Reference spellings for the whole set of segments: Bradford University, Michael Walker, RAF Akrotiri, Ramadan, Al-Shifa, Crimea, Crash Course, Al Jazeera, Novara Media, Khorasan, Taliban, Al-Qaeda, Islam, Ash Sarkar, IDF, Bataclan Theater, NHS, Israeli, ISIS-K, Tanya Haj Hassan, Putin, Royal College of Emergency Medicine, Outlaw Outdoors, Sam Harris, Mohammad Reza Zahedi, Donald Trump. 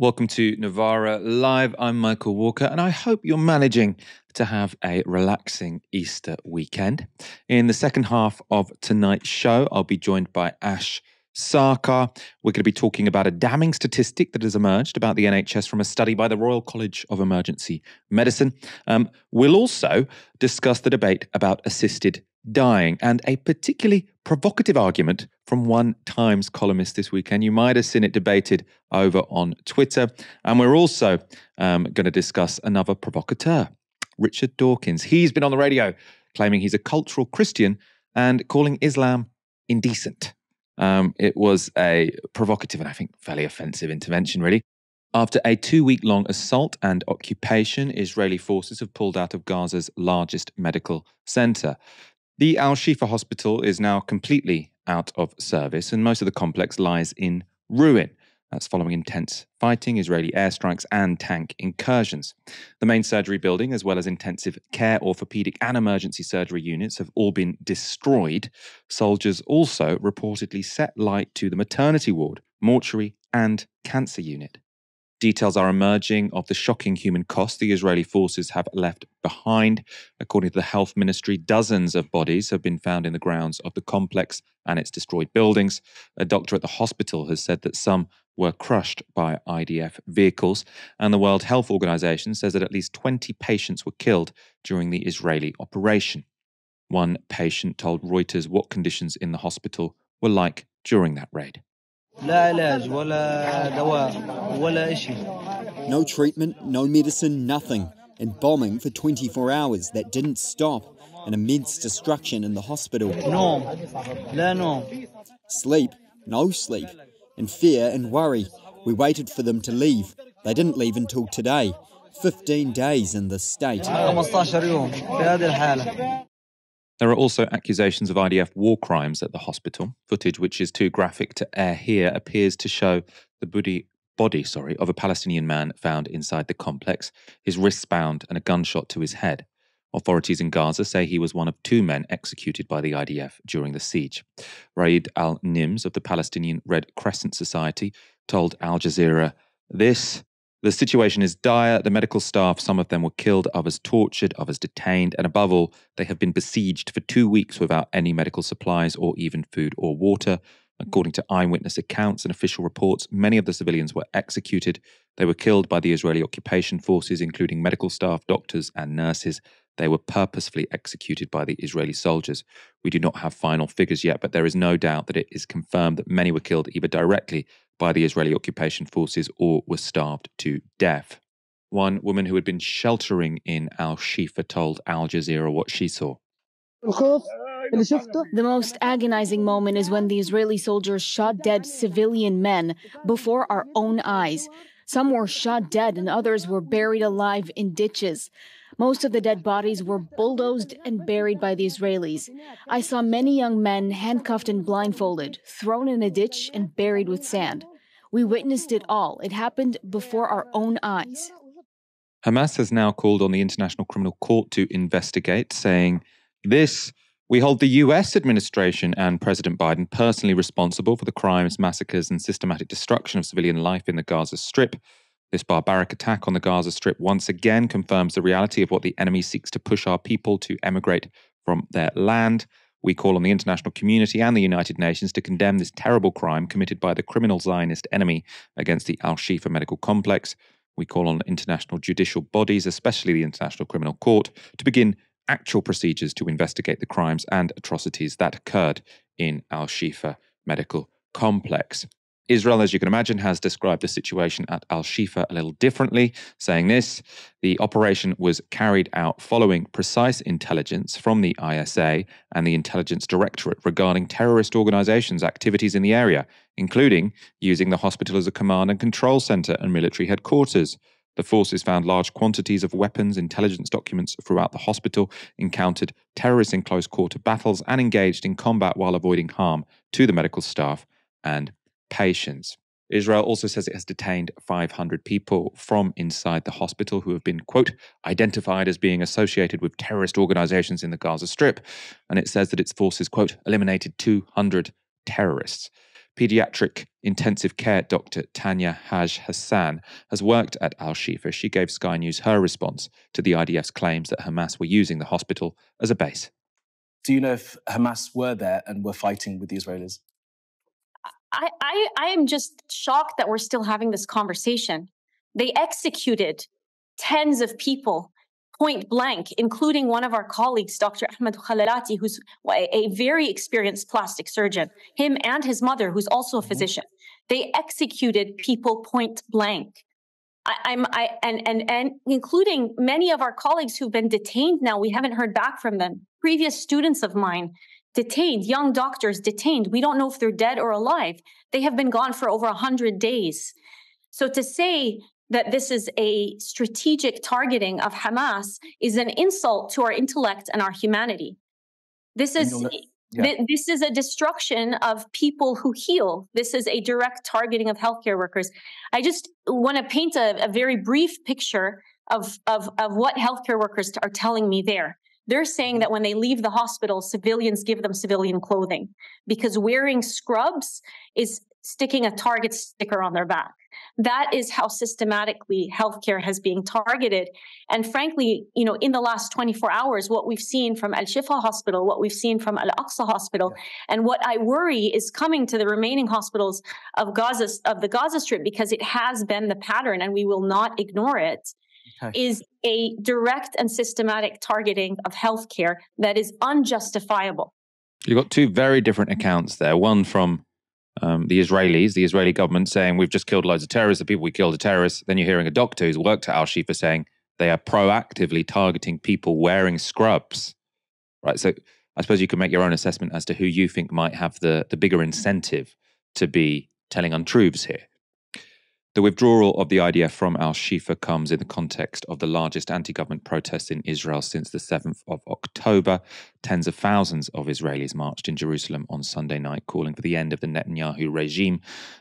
Welcome to Novara Live. I'm Michael Walker, and I hope you're managing to have a relaxing Easter weekend. In the second half of tonight's show, I'll be joined by Ash Sarkar. We're going to be talking about a damning statistic that has emerged about the NHS from a study by the Royal College of Emergency Medicine. We'll also discuss the debate about assisted dying and a particularly provocative argument from one Times columnist this weekend. You might have seen it debated over on Twitter. And we're also going to discuss another provocateur, Richard Dawkins. He's been on the radio claiming he's a cultural Christian and calling Islam indecent. It was a provocative and I think fairly offensive intervention, really. After a two-week-long assault and occupation, Israeli forces have pulled out of Gaza's largest medical center. The Al-Shifa hospital is now completely out of service and most of the complex lies in ruin. That's following intense fighting, Israeli airstrikes and tank incursions. The main surgery building, as well as intensive care, orthopedic and emergency surgery units have all been destroyed. Soldiers also reportedly set light to the maternity ward, mortuary and cancer unit. Details are emerging of the shocking human cost the Israeli forces have left behind. According to the health ministry, dozens of bodies have been found in the grounds of the complex and its destroyed buildings. A doctor at the hospital has said that some were crushed by IDF vehicles. And the World Health Organization says that at least 20 patients were killed during the Israeli operation. One patient told Reuters what conditions in the hospital were like during that raid. No treatment, no medicine, nothing. And bombing for 24 hours that didn't stop. An immense destruction in the hospital. Sleep, no sleep. And fear and worry. We waited for them to leave. They didn't leave until today. 15 days in this state. There are also accusations of IDF war crimes at the hospital. Footage which is too graphic to air here appears to show the body of a Palestinian man found inside the complex, his wrists bound and a gunshot to his head. Authorities in Gaza say he was one of two men executed by the IDF during the siege. Raed Al Nims of the Palestinian Red Crescent Society told Al Jazeera this: "The situation is dire. The medical staff, some of them were killed, others tortured, others detained, and above all, they have been besieged for 2 weeks without any medical supplies or even food or water. According to eyewitness accounts and official reports, many of the civilians were executed. They were killed by the Israeli occupation forces, including medical staff, doctors, and nurses. They were purposefully executed by the Israeli soldiers. We do not have final figures yet, but there is no doubt that it is confirmed that many were killed either directly by the Israeli occupation forces or were starved to death." One woman who had been sheltering in Al-Shifa told Al Jazeera what she saw. "The most agonizing moment is when the Israeli soldiers shot dead civilian men before our own eyes. Some were shot dead and others were buried alive in ditches. Most of the dead bodies were bulldozed and buried by the Israelis. I saw many young men handcuffed and blindfolded, thrown in a ditch and buried with sand. We witnessed it all. It happened before our own eyes." Hamas has now called on the International Criminal Court to investigate, saying this: "We hold the US administration and President Biden personally responsible for the crimes, massacres and systematic destruction of civilian life in the Gaza Strip. This barbaric attack on the Gaza Strip once again confirms the reality of what the enemy seeks to push our people to emigrate from their land. We call on the international community and the United Nations to condemn this terrible crime committed by the criminal Zionist enemy against the Al-Shifa medical complex. We call on international judicial bodies, especially the International Criminal Court, to begin actual procedures to investigate the crimes and atrocities that occurred in Al-Shifa medical complex." Israel, as you can imagine, has described the situation at Al-Shifa a little differently, saying this: "The operation was carried out following precise intelligence from the ISA and the Intelligence Directorate regarding terrorist organizations' activities in the area, including using the hospital as a command and control center and military headquarters. The forces found large quantities of weapons, intelligence documents throughout the hospital, encountered terrorists in close-quarter battles, and engaged in combat while avoiding harm to the medical staff and patients." Israel also says it has detained 500 people from inside the hospital who have been, quote, identified as being associated with terrorist organizations in the Gaza Strip. And it says that its forces, quote, eliminated 200 terrorists. Pediatric intensive care doctor Tanya Haj Hassan has worked at Al-Shifa. She gave Sky News her response to the IDF's claims that Hamas were using the hospital as a base. Do you know if Hamas were there and were fighting with the Israelis? I am just shocked that we're still having this conversation. They executed tens of people point blank, including one of our colleagues, Dr. Ahmed Khalilati, who's a very experienced plastic surgeon, him and his mother, who's also a physician. They executed people point blank. And including many of our colleagues who've been detained now. We haven't heard back from them. Previous students of mine detained, young doctors detained. We don't know if they're dead or alive. They have been gone for over 100 days. So to say that this is a strategic targeting of Hamas is an insult to our intellect and our humanity. This is a destruction of people who heal. This is a direct targeting of healthcare workers. I just want to paint a very brief picture of what healthcare workers are telling me there. They're saying that when they leave the hospital, civilians give them civilian clothing because wearing scrubs is sticking a target sticker on their back. That is how systematically healthcare has been targeted. And frankly, you know, in the last 24 hours, what we've seen from Al-Shifa Hospital, what we've seen from Al-Aqsa Hospital, and what I worry is coming to the remaining hospitals of Gaza, of the Gaza Strip, because it has been the pattern and we will not ignore it, is a direct and systematic targeting of healthcare that is unjustifiable. You've got two very different accounts there. One from the Israelis, the Israeli government saying, we've just killed loads of terrorists, the people we killed are terrorists. Then you're hearing a doctor who's worked at Al-Shifa saying they are proactively targeting people wearing scrubs. Right, so I suppose you can make your own assessment as to who you think might have the bigger incentive to be telling untruths here. The withdrawal of the IDF from Al-Shifa comes in the context of the largest anti-government protests in Israel since the 7th of October. Tens of thousands of Israelis marched in Jerusalem on Sunday night, calling for the end of the Netanyahu regime.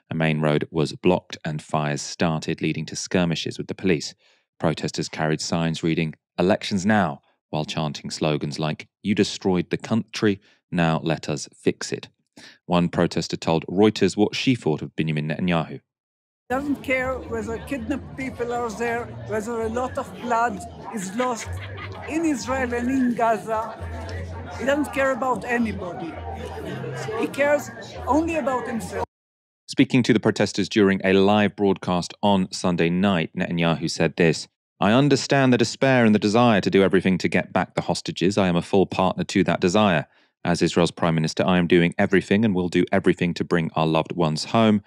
A main road was blocked and fires started, leading to skirmishes with the police. Protesters carried signs reading, "Elections now," while chanting slogans like, "You destroyed the country, now let us fix it." One protester told Reuters what she thought of Benjamin Netanyahu. Doesn't care whether kidnapped people are there, whether a lot of blood is lost in Israel and in Gaza. He doesn't care about anybody. He cares only about himself. Speaking to the protesters during a live broadcast on Sunday night, Netanyahu said this, "I understand the despair and the desire to do everything to get back the hostages. I am a full partner to that desire. As Israel's Prime Minister, I am doing everything and will do everything to bring our loved ones home.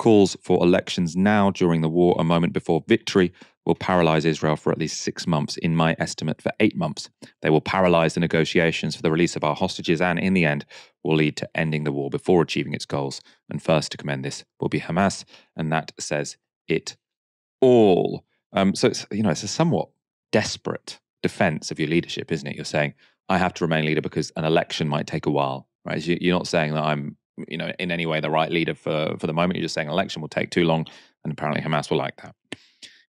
Calls for elections now during the war, a moment before victory, will paralyze Israel for at least 6 months, in my estimate for 8 months. They will paralyze the negotiations for the release of our hostages and, in the end, will lead to ending the war before achieving its goals. And first to commend this will be Hamas." And that says it all. So, it's a somewhat desperate defense of your leadership, isn't it? You're saying, I have to remain leader because an election might take a while, right? You're not saying that I'm in any way the right leader for the moment. You're just saying election will take too long, and apparently Hamas will like that.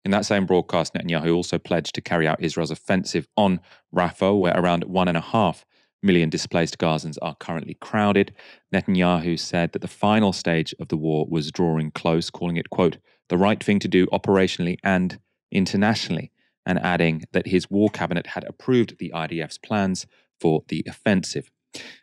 In that same broadcast, Netanyahu also pledged to carry out Israel's offensive on Rafah, where around 1.5 million displaced Gazans are currently crowded. Netanyahu said that the final stage of the war was drawing close, calling it, quote, the right thing to do operationally and internationally, and adding that his war cabinet had approved the IDF's plans for the offensive.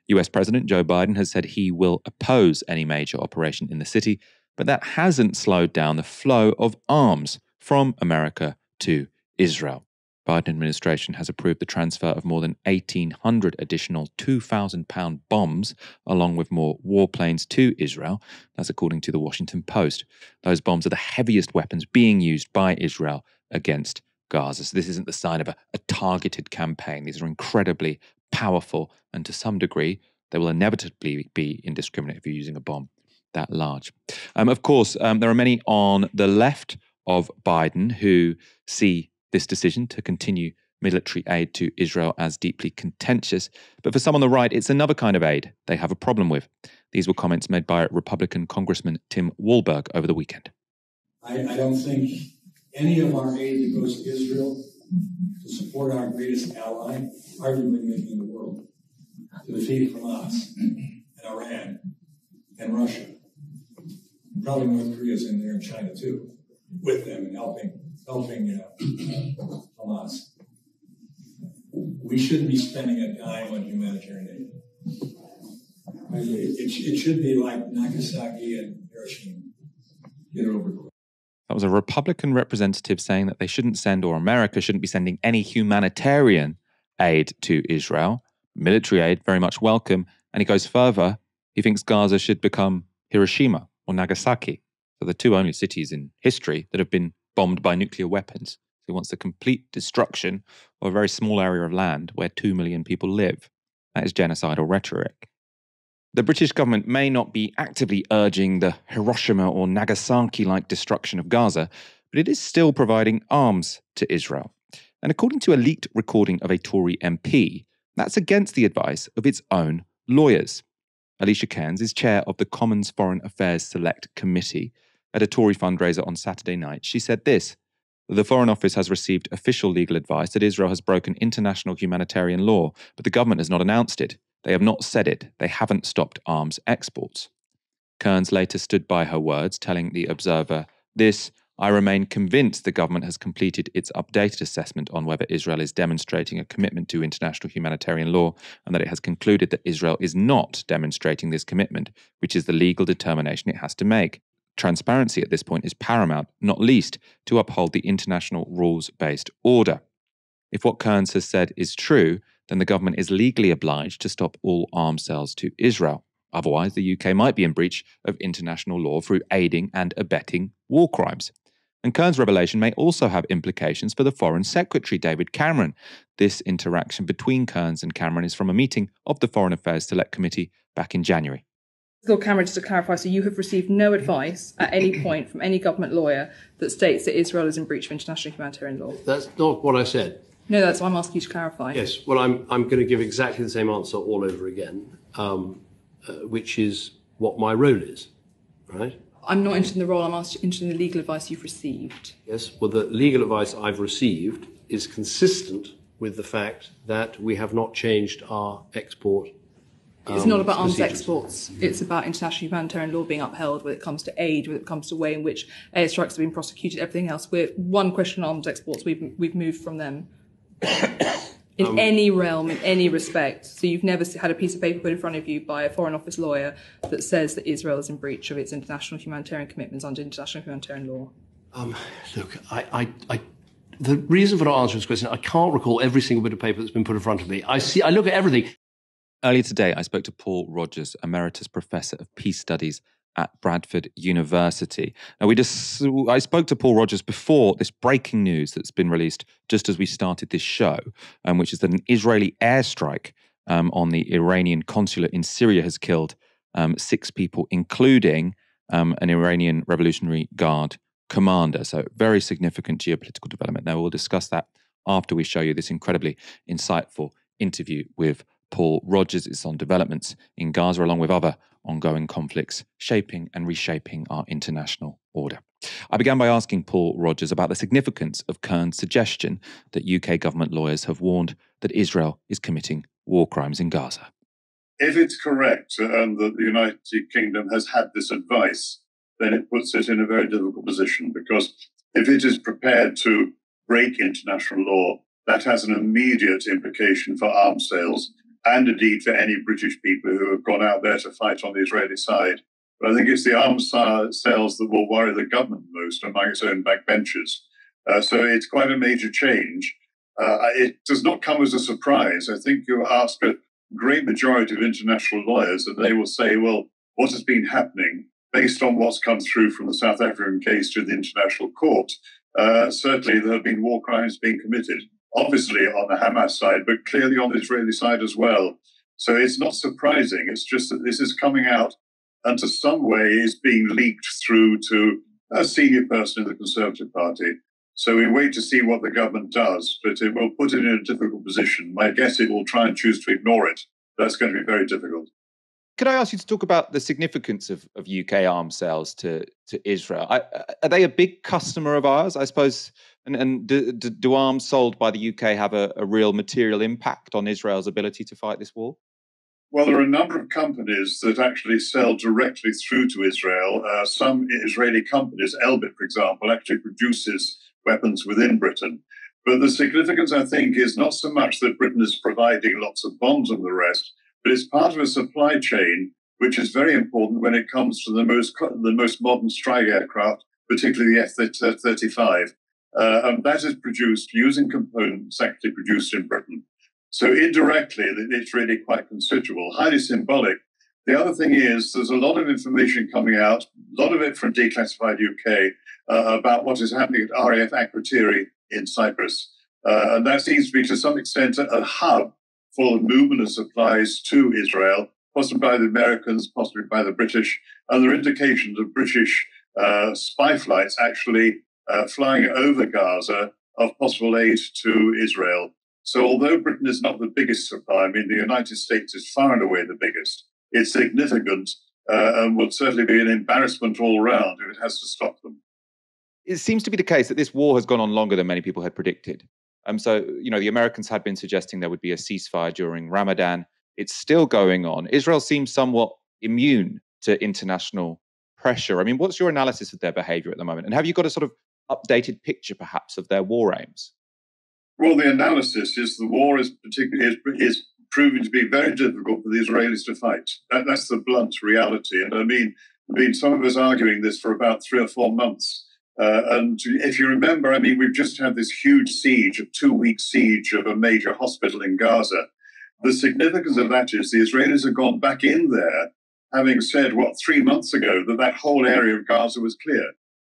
US President Joe Biden has said he will oppose any major operation in the city, but that hasn't slowed down the flow of arms from America to Israel. The Biden administration has approved the transfer of more than 1,800 additional 2,000-pound bombs, along with more warplanes to Israel. That's according to the Washington Post. Those bombs are the heaviest weapons being used by Israel against Gaza. So this isn't the sign of a targeted campaign. These are incredibly powerful, and to some degree, they will inevitably be indiscriminate if you're using a bomb that large. Of course, there are many on the left of Biden who see this decision to continue military aid to Israel as deeply contentious. But for some on the right, it's another kind of aid they have a problem with. These were comments made by Republican Congressman Tim Walberg over the weekend. I don't think any of our aid that goes to Israel to support our greatest ally, arguably maybe in the world, to defeat Hamas and Iran and Russia probably North Korea's in there and China too, with them and helping Hamas. We shouldn't be spending a dime on humanitarian aid. It should be like Nagasaki and Hiroshima. Get over it. That was a Republican representative saying that they shouldn't send, or America shouldn't be sending, any humanitarian aid to Israel. Military aid, very much welcome. And he goes further. He thinks Gaza should become Hiroshima or Nagasaki, so the two only cities in history that have been bombed by nuclear weapons. He wants the complete destruction of a very small area of land where 2 million people live. That is genocidal rhetoric. The British government may not be actively urging the Hiroshima or Nagasaki-like destruction of Gaza, but it is still providing arms to Israel. And according to a leaked recording of a Tory MP, that's against the advice of its own lawyers. Alicia Kearns is chair of the Commons Foreign Affairs Select Committee. At a Tory fundraiser on Saturday night, she said this: "The Foreign Office has received official legal advice that Israel has broken international humanitarian law, but the government has not announced it. They have not said it. They haven't stopped arms exports." Kearns later stood by her words, telling The Observer this: "I remain convinced the government has completed its updated assessment on whether Israel is demonstrating a commitment to international humanitarian law, and that it has concluded that Israel is not demonstrating this commitment, which is the legal determination it has to make. Transparency at this point is paramount, not least to uphold the international rules-based order. If what Kearns has said is true, then the government is legally obliged to stop all arms sales to Israel. Otherwise, the UK might be in breach of international law through aiding and abetting war crimes." And Kearns' revelation may also have implications for the Foreign Secretary, David Cameron. This interaction between Kearns and Cameron is from a meeting of the Foreign Affairs Select Committee back in January. Lord Cameron, just to clarify, so you have received no advice at any point from any government lawyer that states that Israel is in breach of international humanitarian law? That's not what I said. No, that's why I'm asking you to clarify. Yes, well, I'm going to give exactly the same answer all over again, which is what my role is, right? I'm not interested in the role, I'm interested in the legal advice you've received. Yes, well, the legal advice I've received is consistent with the fact that we have not changed our export. It's not about arms exports, it's about international humanitarian law being upheld when it comes to aid, when it comes to the way in which airstrikes have been prosecuted, everything else. We're one question on arms exports, we've moved from them. In any realm, in any respect. So you've never had a piece of paper put in front of you by a Foreign Office lawyer that says that Israel is in breach of its international humanitarian commitments under international humanitarian law? Look, the reason for not answering this question, I can't recall every single bit of paper that's been put in front of me. I look at everything. Earlier today, I spoke to Paul Rogers, Emeritus Professor of Peace Studies at Bradford University. Now, I spoke to Paul Rogers before this breaking news that's been released just as we started this show, which is that an Israeli airstrike on the Iranian consulate in Syria has killed 6 people, including an Iranian Revolutionary Guard commander. So very significant geopolitical development. Now, we'll discuss that after we show you this incredibly insightful interview with Paul Rogers. It's on developments in Gaza, along with other ongoing conflicts shaping and reshaping our international order. I began by asking Paul Rogers about the significance of Kearns' suggestion that UK government lawyers have warned that Israel is committing war crimes in Gaza. If it's correct and that the United Kingdom has had this advice, then it puts it in a very difficult position, because if it is prepared to break international law, that has an immediate implication for arms sales, and indeed for any British people who have gone out there to fight on the Israeli side. But I think it's the arms sales that will worry the government most among its own backbenchers. So it's quite a major change. It does not come as a surprise. I think you ask a great majority of international lawyers and they will say, well, what has been happening based on what's come through from the South African case to the International Court? Certainly there have been war crimes being committed. Obviously on the Hamas side, but clearly on the Israeli side as well. So it's not surprising. It's just that this is coming out and to some way is being leaked through to a senior person in the Conservative Party. So we wait to see what the government does, but it will put it in a difficult position. My guess, it will try and choose to ignore it. That's going to be very difficult. Could I ask you to talk about the significance of UK arms sales to Israel? Are they a big customer of ours, I suppose? And do arms sold by the UK have a real material impact on Israel's ability to fight this war? Well, there are a number of companies that actually sell directly through to Israel. Some Israeli companies, Elbit, for example, actually produces weapons within Britain. But the significance, I think, is not so much that Britain is providing lots of bombs and the rest, but it's part of a supply chain which is very important when it comes to the most modern strike aircraft, particularly the F-35. And that is produced using components actually produced in Britain. So indirectly, it's really quite considerable, highly symbolic. The other thing is there's a lot of information coming out, a lot of it from Declassified UK, about what is happening at RAF Akrotiri in Cyprus. And that seems to be, to some extent, a hub for the movement of supplies to Israel, possibly by the Americans, possibly by the British. And there are indications of British spy flights actually flying over Gaza of possible aid to Israel. So although Britain is not the biggest supplier, I mean, the United States is far and away the biggest, it's significant and will certainly be an embarrassment all round if it has to stop them. It seems to be the case that this war has gone on longer than many people had predicted. So, the Americans had been suggesting there would be a ceasefire during Ramadan. It's still going on. Israel seems somewhat immune to international pressure. I mean, what's your analysis of their behavior at the moment? And have you got a sort of updated picture, perhaps, of their war aims? Well, the analysis is the war is proving to be very difficult for the Israelis to fight. That's the blunt reality. And I mean, some of us arguing this for about 3 or 4 months. And if you remember, I mean, we've just had this huge siege, a 2-week siege of a major hospital in Gaza. The significance of that is the Israelis have gone back in there, having said, 3 months ago, that whole area of Gaza was clear.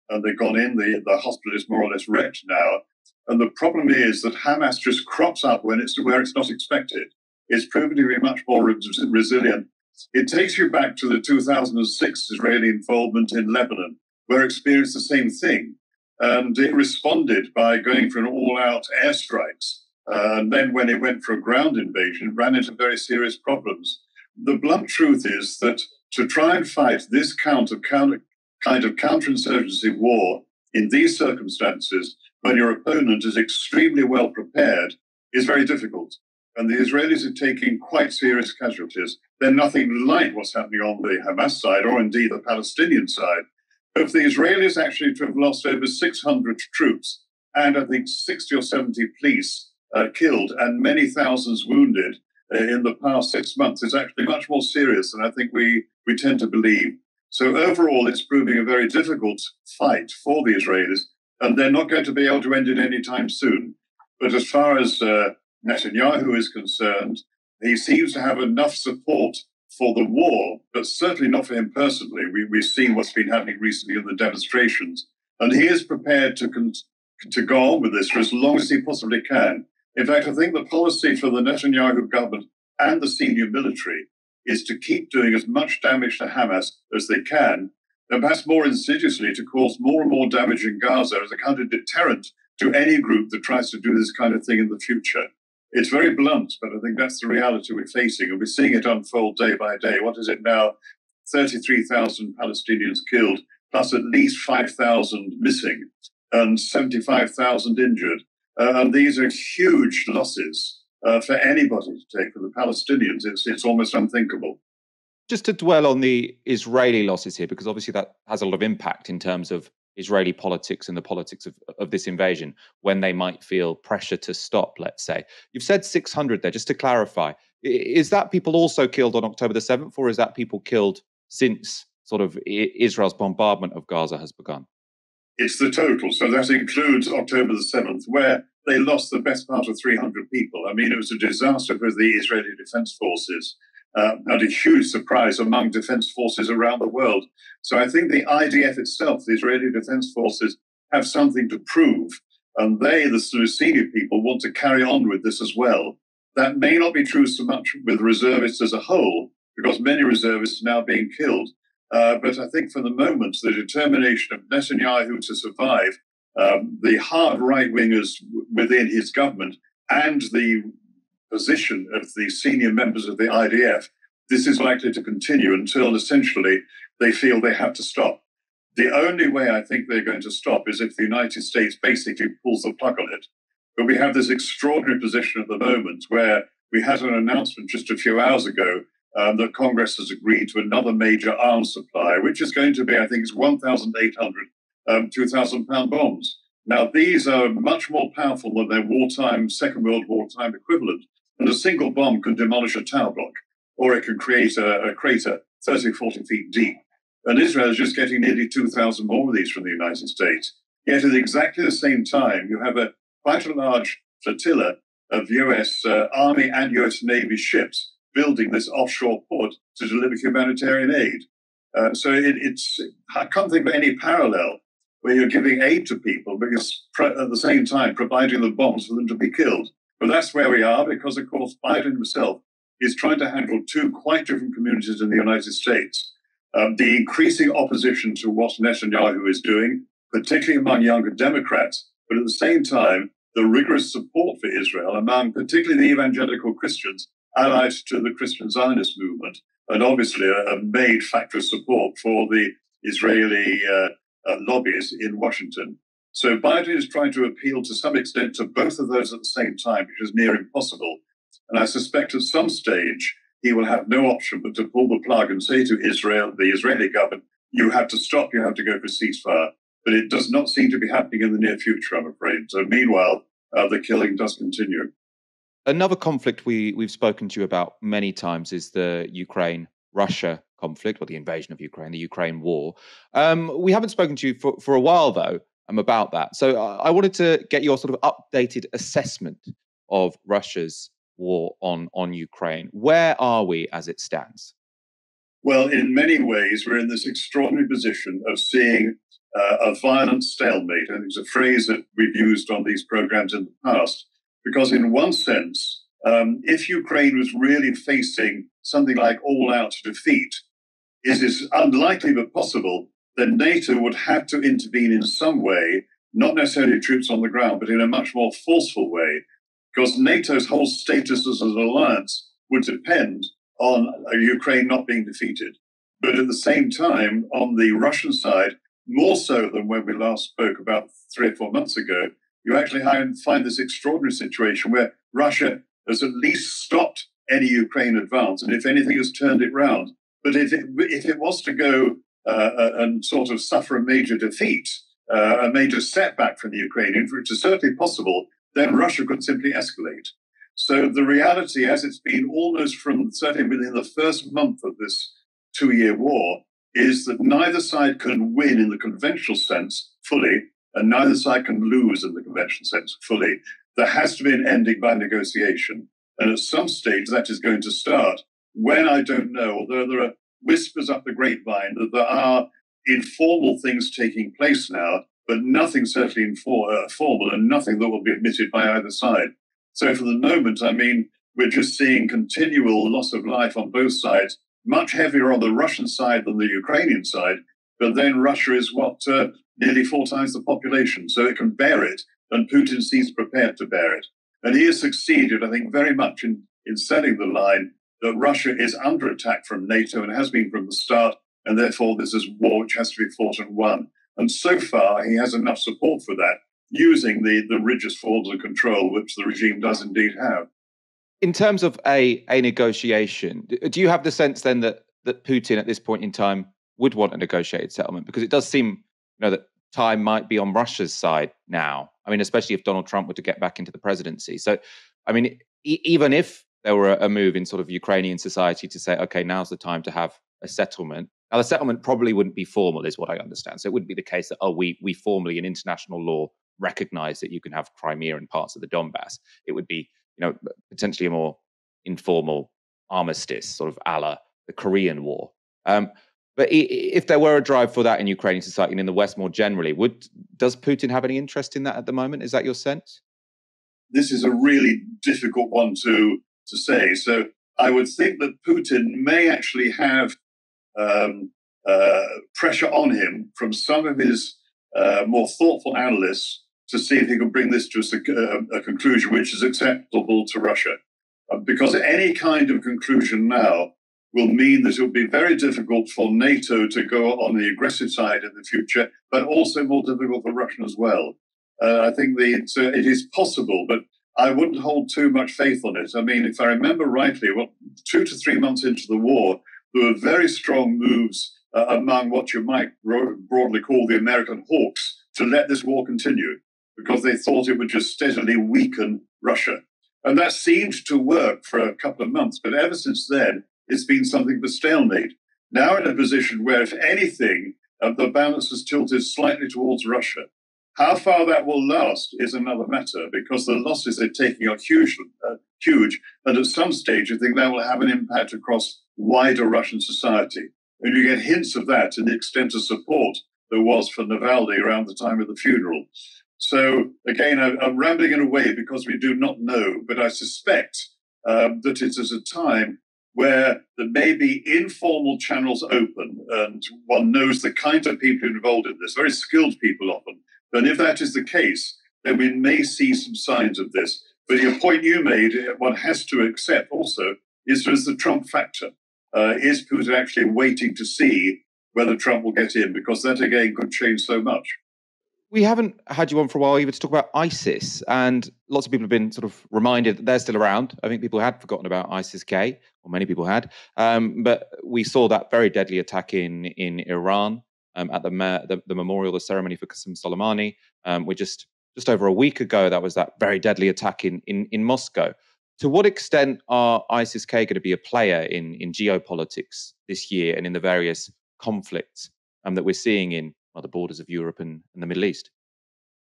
And they've gone in, the hospital is more or less wrecked now. And the problem is that Hamas just crops up when it's where it's not expected. It's proven to be much more resilient. It takes you back to the 2006 Israeli involvement in Lebanon, where it experienced the same thing. And it responded by going for an all-out airstrikes. And then when it went for a ground invasion, it ran into very serious problems. The blunt truth is that to try and fight this kind of counterinsurgency war in these circumstances, when your opponent is extremely well prepared, is very difficult. And the Israelis are taking quite serious casualties. They're nothing like what's happening on the Hamas side or indeed the Palestinian side. If the Israelis actually to have lost over 600 troops and I think 60 or 70 police killed and many thousands wounded in the past 6 months, is actually much more serious than I think we tend to believe. So overall, it's proving a very difficult fight for the Israelis, and they're not going to be able to end it anytime soon. But as far as Netanyahu is concerned, he seems to have enough support for the war, but certainly not for him personally. We've seen what's been happening recently in the demonstrations, and he is prepared to go on with this for as long as he possibly can. In fact, I think the policy for the Netanyahu government and the senior military is to keep doing as much damage to Hamas as they can, and perhaps more insidiously to cause more and more damage in Gaza as a kind of deterrent to any group that tries to do this kind of thing in the future. It's very blunt, but I think that's the reality we're facing, and we're seeing it unfold day by day. What is it now? 33,000 Palestinians killed, plus at least 5,000 missing, and 75,000 injured. And these are huge losses for anybody to take. For the Palestinians, it's almost unthinkable. Just to dwell on the Israeli losses here, because obviously that has a lot of impact in terms of Israeli politics and the politics of this invasion, when they might feel pressure to stop, let's say. You've said 600 there, just to clarify. Is that people also killed on October the 7th, or is that people killed since sort of Israel's bombardment of Gaza has begun? It's the total. So that includes October the 7th, where they lost the best part of 300 people. I mean, it was a disaster for the Israeli Defense Forces. And a huge surprise among defense forces around the world. So I think the IDF itself, the Israeli Defense Forces, have something to prove. And they, the senior people, want to carry on with this as well. That may not be true so much with reservists as a whole, because many reservists are now being killed. But I think for the moment, the determination of Netanyahu to survive, the hard right-wingers within his government, and the position of the senior members of the IDF, this is likely to continue until essentially they feel they have to stop. The only way I think they're going to stop is if the United States basically pulls the plug on it. But we have this extraordinary position at the moment where we had an announcement just a few hours ago that Congress has agreed to another major arms supply, which is going to be, I think, it's 1,800 2,000-pound bombs. Now, these are much more powerful than their wartime, Second World War time equivalent, and a single bomb can demolish a tower block, or it can create a crater 30, 40 feet deep. And Israel is just getting nearly 2,000 more of these from the United States. Yet at exactly the same time, you have a quite a large flotilla of U.S. Army and U.S. Navy ships building this offshore port to deliver humanitarian aid. So I can't think of any parallel where you're giving aid to people, but you're at the same time providing the bombs for them to be killed. But that's where we are because, of course, Biden himself is trying to handle two quite different communities in the United States. The increasing opposition to what Netanyahu is doing, particularly among younger Democrats, but at the same time, the rigorous support for Israel among particularly the evangelical Christians allied to the Christian Zionist movement, and obviously a made factor of support for the Israeli lobbyists in Washington. So Biden is trying to appeal to some extent to both of those at the same time, which is near impossible. And I suspect at some stage he will have no option but to pull the plug and say to Israel, the Israeli government, you have to stop, you have to go for a ceasefire. But it does not seem to be happening in the near future, I'm afraid. So meanwhile, the killing does continue. Another conflict we've spoken to you about many times is the Ukraine-Russia conflict, or the invasion of Ukraine, the Ukraine war. We haven't spoken to you for a while, though, about that. So I wanted to get your sort of updated assessment of Russia's war on Ukraine. Where are we as it stands? Well, in many ways, we're in this extraordinary position of seeing a violent stalemate. And it's a phrase that we've used on these programs in the past. Because in one sense, if Ukraine was really facing something like all-out defeat, it is unlikely but possible that NATO would have to intervene in some way, not necessarily troops on the ground, but in a much more forceful way, because NATO's whole status as an alliance would depend on Ukraine not being defeated. But at the same time, on the Russian side, more so than when we last spoke about 3 or 4 months ago, you actually find this extraordinary situation where Russia has at least stopped any Ukraine advance, and if anything, has turned it round. But if it was to go and sort of suffer a major defeat, a major setback from the Ukrainians, which is certainly possible, then Russia could simply escalate. So the reality, as it's been almost from certainly within the first month of this two-year war, is that neither side can win in the conventional sense fully, and neither side can lose in the conventional sense fully. There has to be an ending by negotiation. And at some stage, that is going to start. When, I don't know, although there are whispers up the grapevine that there are informal things taking place now, but nothing certainly formal and nothing that will be admitted by either side. So for the moment, I mean, we're just seeing continual loss of life on both sides, much heavier on the Russian side than the Ukrainian side. But then Russia is what, nearly 4 times the population, so it can bear it, and Putin seems prepared to bear it. And he has succeeded, I think, very much in selling the line that Russia is under attack from NATO and has been from the start, and therefore this is war which has to be fought and won. And so far, he has enough support for that, using the rigidest forms of control, which the regime does indeed have. In terms of a negotiation, do you have the sense then that Putin at this point in time would want a negotiated settlement? Because it does seem, that time might be on Russia's side now. I mean, especially if Donald Trump were to get back into the presidency. So, I mean, even if there were a move in sort of Ukrainian society to say, okay, now's the time to have a settlement. Now, the settlement probably wouldn't be formal, is what I understand. So it wouldn't be the case that, we formally in international law recognize that you can have Crimea and parts of the Donbass. It would be, potentially a more informal armistice, sort of a la the Korean War. But if there were a drive for that in Ukrainian society and in the West more generally, does Putin have any interest in that at the moment? Is that your sense? This is a really difficult one to say. So I would think that Putin may actually have pressure on him from some of his more thoughtful analysts to see if he can bring this to a conclusion which is acceptable to Russia. Because any kind of conclusion now will mean that it will be very difficult for NATO to go on the aggressive side in the future, but also more difficult for Russia as well. I think so it is possible, but I wouldn't hold too much faith on it. I mean, if I remember rightly, well, 2 to 3 months into the war, there were very strong moves among what you might broadly call the American hawks to let this war continue, because they thought it would just steadily weaken Russia. And that seemed to work for a couple of months, but ever since then, it's been something but stalemate. Now in a position where, if anything, the balance has tilted slightly towards Russia. How far that will last is another matter, because the losses they're taking are huge, and at some stage you think that will have an impact across wider Russian society. And you get hints of that in the extent of support there was for Navalny around the time of the funeral. So, again, I'm rambling in a way because we do not know, but I suspect that it is a time where there may be informal channels open, and one knows the kind of people involved in this, very skilled people often. And if that is the case, then we may see some signs of this. But your point you made, one has to accept also, is there is the Trump factor. Is Putin actually waiting to see whether Trump will get in? Because that, again, could change so much. We haven't had you on for a while, even to talk about ISIS, and lots of people have been sort of reminded that they're still around. I think people had forgotten about ISIS-K, or many people had, but we saw that very deadly attack in Iran at the memorial, the ceremony for Qasem Soleimani. We're just over a week ago, that was that very deadly attack in Moscow. To what extent are ISIS-K going to be a player in geopolitics this year and in the various conflicts that we're seeing in the borders of Europe and the Middle East?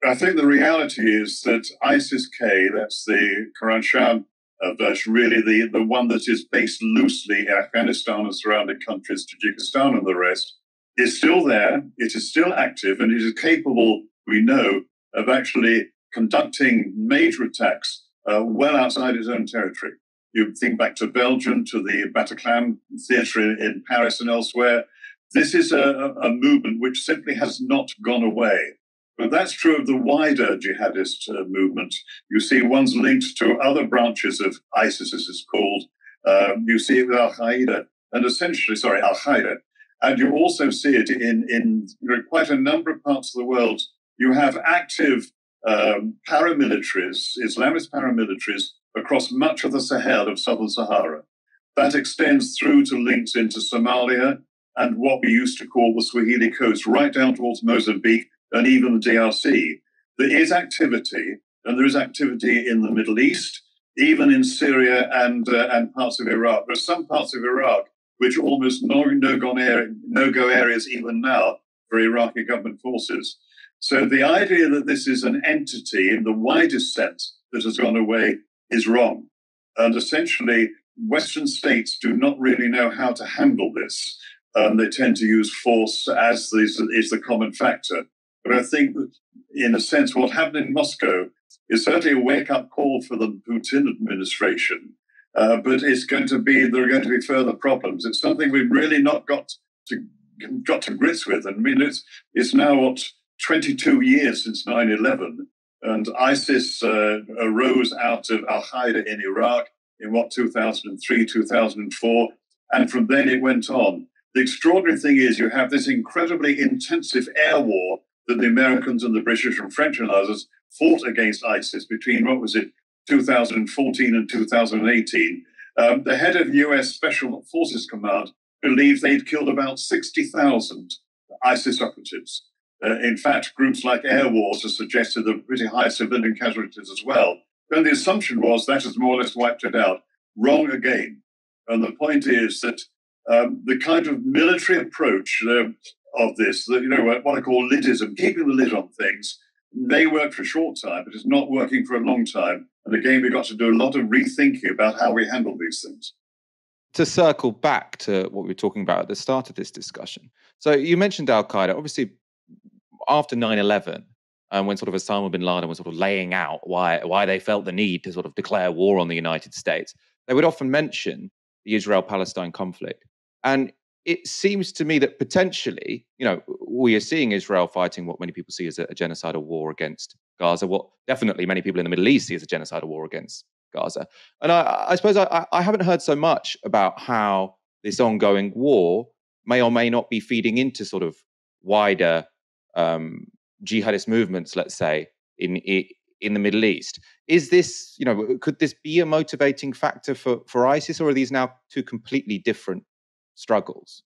I think the reality is that ISIS-K, that's the Khorasan version, really the one that is based loosely in Afghanistan and surrounding countries, Tajikistan and the rest, is still there, it is still active, and it is capable, we know, of actually conducting major attacks well outside its own territory. You think back to Belgium, to the Bataclan Theater in Paris and elsewhere. This is a movement which simply has not gone away. But that's true of the wider jihadist movement. You see one's linked to other branches of ISIS, as it's called. You see it with Al-Qaeda, and essentially, Al-Qaeda. And you also see it in quite a number of parts of the world. You have active paramilitaries, Islamist paramilitaries, across much of the Sahel of southern Sahara. That extends through to links into Somalia, and what we used to call the Swahili coast, right down towards Mozambique and even the DRC. There is activity, and there is activity in the Middle East, even in Syria and parts of Iraq. There are some parts of Iraq which are almost no-go areas even now for Iraqi government forces. So the idea that this is an entity in the widest sense that has gone away is wrong. And essentially, Western states do not really know how to handle this. They tend to use force as is the common factor. But I think that, in a sense, what happened in Moscow is certainly a wake-up call for the Putin administration. But it's going to be there are going to be further problems. It's something we've really not got to grips with. I mean, it's now what 22 years since 9/11, and ISIS arose out of Al Qaeda in Iraq in 2003, 2004, and from then it went on. The extraordinary thing is you have this incredibly intensive air war that the Americans and the British and French and others fought against ISIS between, 2014 and 2018. The head of US Special Forces Command believed they'd killed about 60,000 ISIS operatives. In fact, groups like Air Wars have suggested there were pretty high civilian casualties as well. And the assumption was that has more or less wiped it out. Wrong again. And the point is that the kind of military approach of this, what I call lidism, keeping the lid on things, may work for a short time, but it's not working for a long time. And again, we've got to do a lot of rethinking about how we handle these things. To circle back to what we were talking about at the start of this discussion. So you mentioned Al-Qaeda. Obviously, after 9/11, when sort of Osama bin Laden was sort of laying out why they felt the need to sort of declare war on the United States, they would often mention the Israel-Palestine conflict. And it seems to me that potentially, we are seeing Israel fighting what many people see as a genocidal war against Gaza, what definitely many people in the Middle East see as a genocidal war against Gaza. And I suppose I haven't heard so much about how this ongoing war may or may not be feeding into sort of wider jihadist movements, let's say, in in the Middle East. Is this, you know, could this be a motivating factor for ISIS, or are these now two completely different struggles?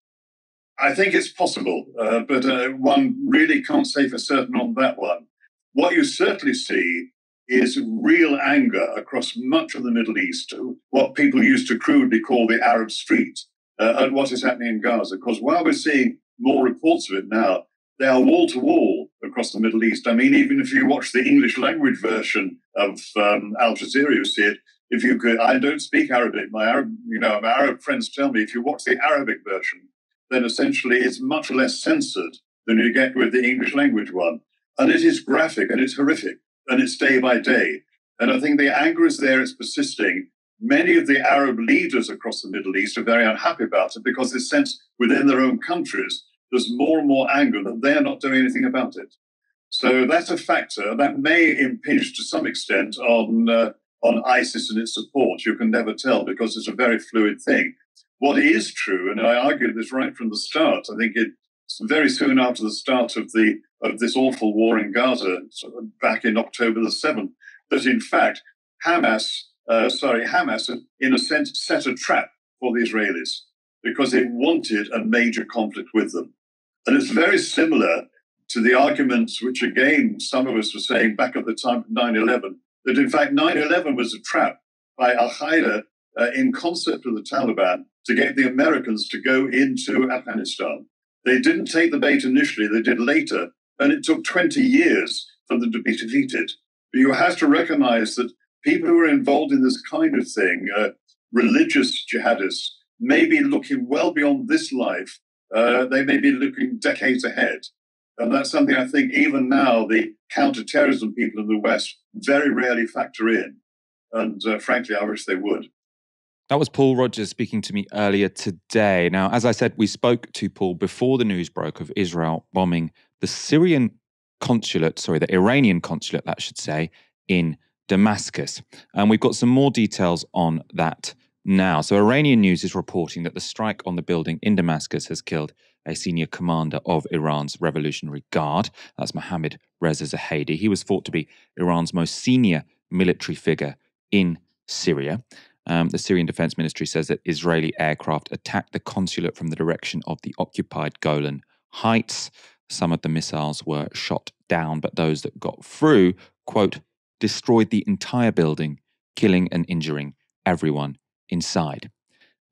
I think it's possible, but one really can't say for certain on that one. What you certainly see is real anger across much of the Middle East, what people used to crudely call the Arab Street, at what is happening in Gaza. Because while we're seeing more reports of it now, they are wall-to-wall across the Middle East. I mean, even if you watch the English-language version of Al Jazeera, you see it. If you could, I don't speak Arabic. My Arab friends tell me if you watch the Arabic version, then essentially it's much less censored than you get with the English-language one. And it is graphic, and it's horrific, and it's day by day. And I think the anger is there, it's persisting. Many of the Arab leaders across the Middle East are very unhappy about it because they sense within their own countries there's more and more anger that they're not doing anything about it. So that's a factor that may impinge to some extent on ISIS and its support. You can never tell because it's a very fluid thing. What is true, and I argued this right from the start, I think it's very soon after the start of this awful war in Gaza, back in October the 7th, that in fact Hamas, in a sense, set a trap for the Israelis because it wanted a major conflict with them. And it's very similar to the arguments which, again, some of us were saying back at the time of 9/11, that in fact 9/11 was a trap by Al-Qaeda in concert with the Taliban to get the Americans to go into Afghanistan. They didn't take the bait initially, they did later, and it took 20 years for them to be defeated. But you have to recognize that people who are involved in this kind of thing, religious jihadists, may be looking well beyond this life. They may be looking decades ahead. And that's something I think even now the counterterrorism people in the West very rarely factor in. And frankly, I wish they would. That was Paul Rogers speaking to me earlier today. Now, as I said, we spoke to Paul before the news broke of Israel bombing the Iranian consulate, that should say, in Damascus. And we've got some more details on that now. So Iranian news is reporting that the strike on the building in Damascus has killed a senior commander of Iran's Revolutionary Guard. That's Mohammad Reza Zahedi. He was thought to be Iran's most senior military figure in Syria. The Syrian Defense Ministry says that Israeli aircraft attacked the consulate from the direction of the occupied Golan Heights. Some of the missiles were shot down, but those that got through, quote, destroyed the entire building, killing and injuring everyone inside.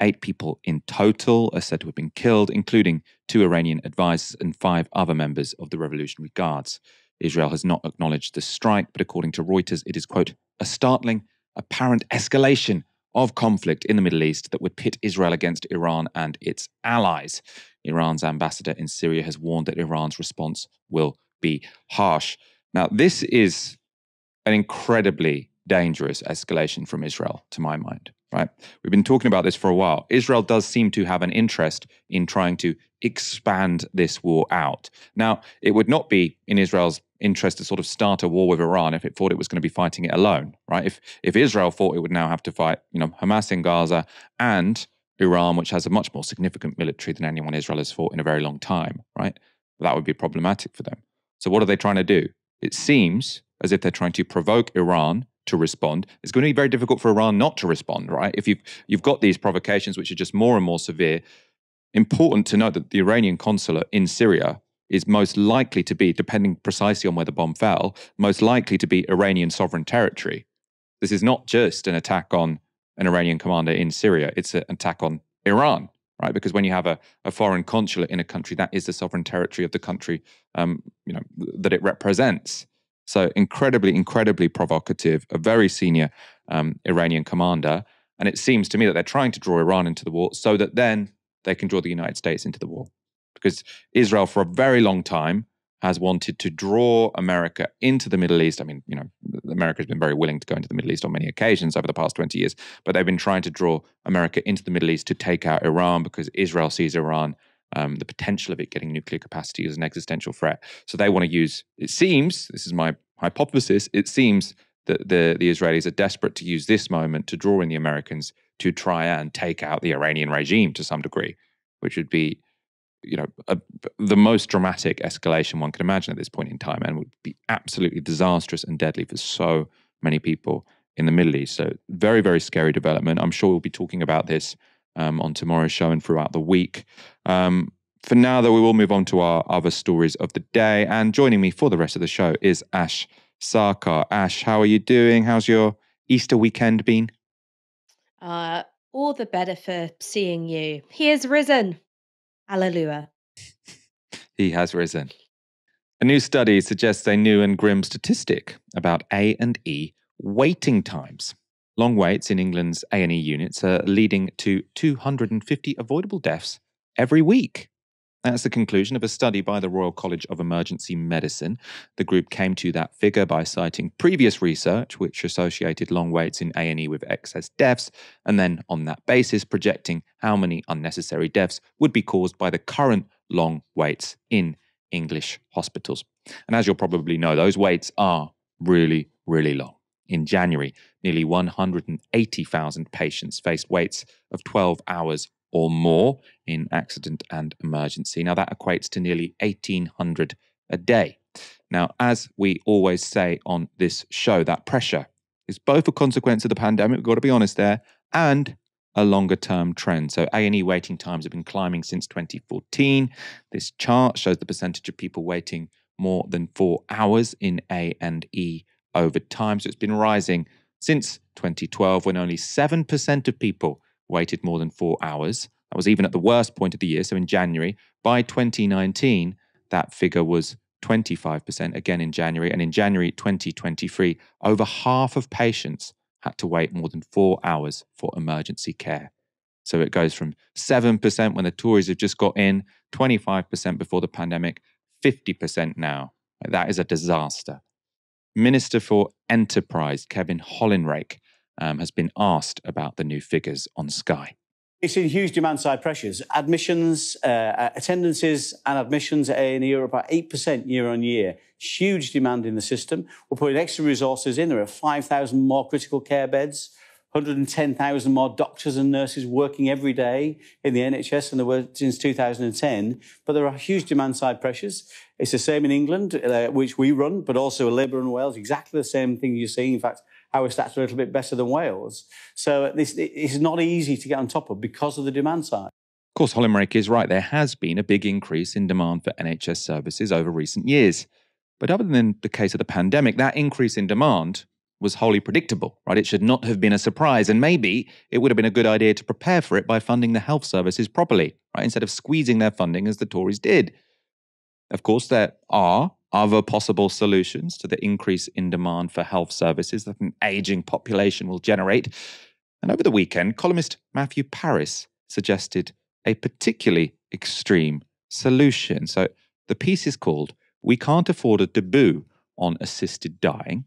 8 people in total are said to have been killed, including 2 Iranian advisors and 5 other members of the Revolutionary Guards. Israel has not acknowledged the strike, but according to Reuters, it is, quote, a startling, apparent escalation of conflict in the Middle East that would pit Israel against Iran and its allies. Iran's ambassador in Syria has warned that Iran's response will be harsh. Now, this is an incredibly dangerous escalation from Israel, to my mind, right? We've been talking about this for a while. Israel does seem to have an interest in trying to expand this war out. Now, it would not be in Israel's interest to sort of start a war with Iran if it thought it was going to be fighting it alone, right? If Israel thought it would now have to fight, Hamas in Gaza and Iran, which has a much more significant military than anyone Israel has fought in a very long time, right? That would be problematic for them. So what are they trying to do? It seems as if they're trying to provoke Iran to respond. It's going to be very difficult for Iran not to respond, right? If you've got these provocations, which are just more and more severe. Important to note that the Iranian consulate in Syria is most likely to be, depending precisely on where the bomb fell, most likely to be Iranian sovereign territory. This is not just an attack on an Iranian commander in Syria, it's an attack on Iran, right? Because when you have a foreign consulate in a country, that is the sovereign territory of the country that it represents. So incredibly, incredibly provocative, a very senior Iranian commander. And it seems to me that they're trying to draw Iran into the war so that then they can draw the United States into the war. Because Israel for a very long time has wanted to draw America into the Middle East. I mean, America's been very willing to go into the Middle East on many occasions over the past 20 years, but they've been trying to draw America into the Middle East to take out Iran because Israel sees Iran, the potential of it getting nuclear capacity as an existential threat. So they want to use, it seems, this is my hypothesis, it seems that the Israelis are desperate to use this moment to draw in the Americans to try and take out the Iranian regime to some degree, which would be the most dramatic escalation one could imagine at this point in time, and would be absolutely disastrous and deadly for so many people in the Middle East. So very, very scary development. I'm sure we'll be talking about this on tomorrow's show and throughout the week. For now, though, we will move on to our other stories of the day. And joining me for the rest of the show is Ash Sarkar. Ash, how are you doing? How's your Easter weekend been? All the better for seeing you. He is risen. Hallelujah. He has risen. A new study suggests a new and grim statistic about A&E waiting times. Long waits in England's A&E units are leading to 250 avoidable deaths every week. That's the conclusion of a study by the Royal College of Emergency Medicine. The group came to that figure by citing previous research which associated long waits in A&E with excess deaths, and then on that basis projecting how many unnecessary deaths would be caused by the current long waits in English hospitals. And as you'll probably know, those waits are really, really long. In January, nearly 180,000 patients faced waits of 12 hours or more in accident and emergency. Now, that equates to nearly 1,800 a day. Now, as we always say on this show, that pressure is both a consequence of the pandemic, we've got to be honest there, and a longer-term trend. So A&E waiting times have been climbing since 2014. This chart shows the percentage of people waiting more than 4 hours in A&E over time. So it's been rising since 2012, when only 7% of people waited more than 4 hours. That was even at the worst point of the year, so in January. By 2019, that figure was 25%, again in January. And in January 2023, over half of patients had to wait more than 4 hours for emergency care. So it goes from 7% when the Tories have just got in, 25% before the pandemic, 50% now. That is a disaster. Minister for Enterprise, Kevin Hollinrake, has been asked about the new figures on Sky. We've seen huge demand-side pressures. Admissions, attendances and admissions at A&E are about 8% year on year. Huge demand in the system. We're putting extra resources in. There are 5,000 more critical care beds, 110,000 more doctors and nurses working every day in the NHS than there were since 2010. But there are huge demand-side pressures. It's the same in England, which we run, but also Labour and Wales, exactly the same thing you're seeing. In fact, our stats are a little bit better than Wales. So this is not easy to get on top of because of the demand side. Of course, Hollinrake is right. There has been a big increase in demand for NHS services over recent years. But other than the case of the pandemic, that increase in demand was wholly predictable, right? It should not have been a surprise. And maybe it would have been a good idea to prepare for it by funding the health services properly, right? Instead of squeezing their funding as the Tories did. Of course, there are other possible solutions to the increase in demand for health services that an ageing population will generate. And over the weekend, columnist Matthew Parris suggested a particularly extreme solution. So the piece is called "We Can't Afford a Taboo on Assisted Dying."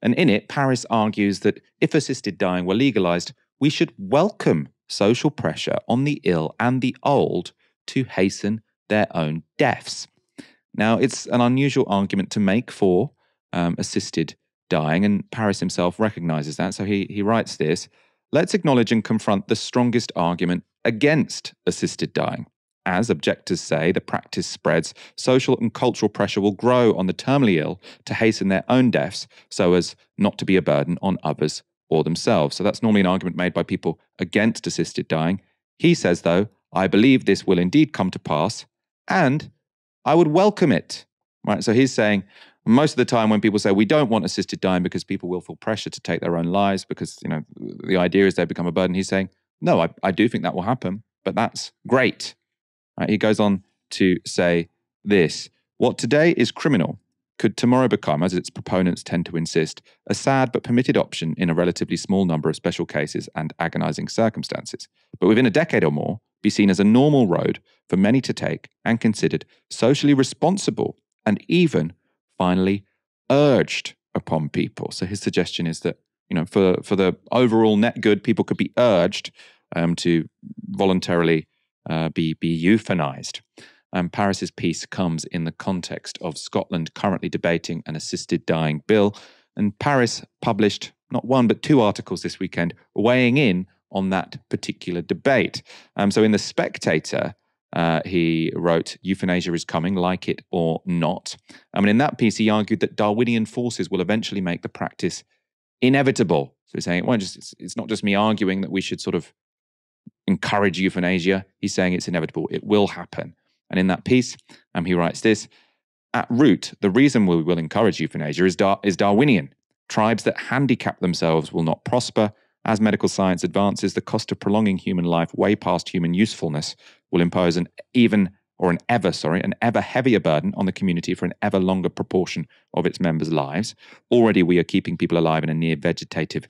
And in it, Parris argues that if assisted dying were legalised, we should welcome social pressure on the ill and the old to hasten their own deaths. Now, it's an unusual argument to make for assisted dying, and Parris himself recognises that. So he writes this: "Let's acknowledge and confront the strongest argument against assisted dying. As objectors say, the practice spreads. Social and cultural pressure will grow on the terminally ill to hasten their own deaths so as not to be a burden on others or themselves." So that's normally an argument made by people against assisted dying. He says, though, "I believe this will indeed come to pass, and I would welcome it." Right? So he's saying most of the time when people say we don't want assisted dying because people will feel pressure to take their own lives because, you know, the idea is they become a burden. He's saying, no, I do think that will happen, but that's great. Right? He goes on to say this: "What today is criminal could tomorrow become, as its proponents tend to insist, a sad but permitted option in a relatively small number of special cases and agonising circumstances. But within a decade or more, be seen as a normal road for many to take and considered socially responsible and even finally urged upon people." So his suggestion is that, you know, for the overall net good, people could be urged to voluntarily be euthanized. Parris's piece comes in the context of Scotland currently debating an assisted dying bill, and Parris published not one but two articles this weekend weighing in on that particular debate. So in The Spectator, He wrote, "Euthanasia is coming, like it or not." I mean, in that piece, he argued that Darwinian forces will eventually make the practice inevitable. So he's saying, it's not just me arguing that we should sort of encourage euthanasia. He's saying it's inevitable. It will happen. And in that piece, he writes this, "At root, the reason we will encourage euthanasia is Darwinian. Tribes that handicap themselves will not prosper. As medical science advances, the cost of prolonging human life way past human usefulness will impose an ever heavier burden on the community for an ever longer proportion of its members' lives. Already we are keeping people alive in a near vegetative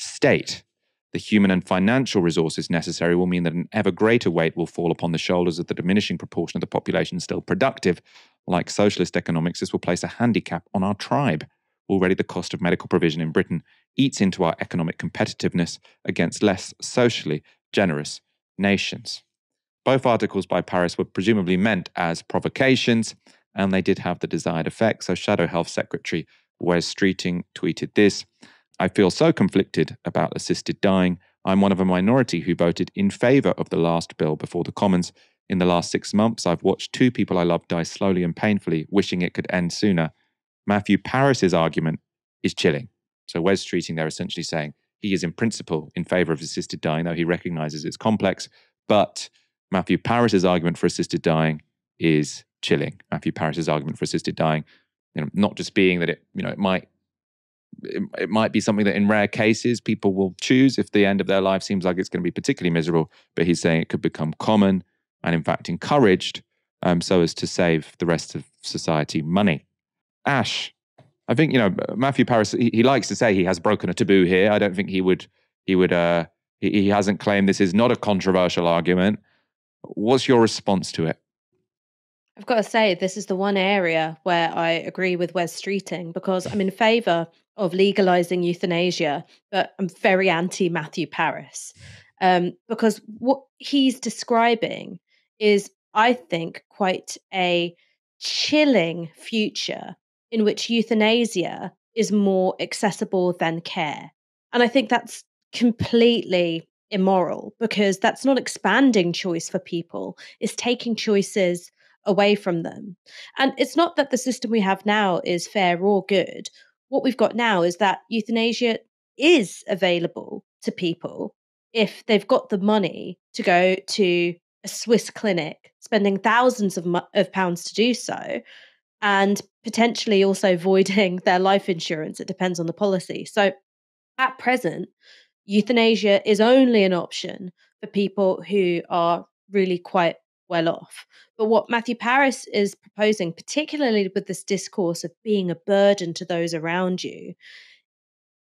state. The human and financial resources necessary will mean that an ever greater weight will fall upon the shoulders of the diminishing proportion of the population still productive. Like socialist economics, this will place a handicap on our tribe. Already the cost of medical provision in Britain eats into our economic competitiveness against less socially generous nations." Both articles by Parris were presumably meant as provocations, and they did have the desired effect. So Shadow Health Secretary Wes Streeting tweeted this, "I feel so conflicted about assisted dying. I'm one of a minority who voted in favour of the last bill before the Commons. In the last 6 months, I've watched two people I love die slowly and painfully, wishing it could end sooner. Matthew Parris's argument is chilling." So Wes Streeting there essentially saying he is in principle in favour of assisted dying, though he recognises it's complex, but Matthew Parris's argument for assisted dying is chilling. Matthew Parris's argument for assisted dying, not just being that it might be something that in rare cases people will choose if the end of their life seems like it's going to be particularly miserable, but he's saying it could become common and in fact encouraged so as to save the rest of society money. Ash, I think, Matthew Parris, he likes to say he has broken a taboo here. I don't think he hasn't claimed this is not a controversial argument. What's your response to it? I've got to say, this is the one area where I agree with Wes Streeting, because I'm in favour of legalising euthanasia, but I'm very anti-Matthew Parris, because what he's describing is, I think, quite a chilling future in which euthanasia is more accessible than care. And I think that's completely immoral, because that's not expanding choice for people, it's taking choices away from them. And it's not that the system we have now is fair or good. What we've got now is that euthanasia is available to people if they've got the money to go to a Swiss clinic, spending thousands of pounds to do so, and potentially also voiding their life insurance. It depends on the policy. So at present, euthanasia is only an option for people who are really quite well off. But what Matthew Parris is proposing, particularly with this discourse of being a burden to those around you,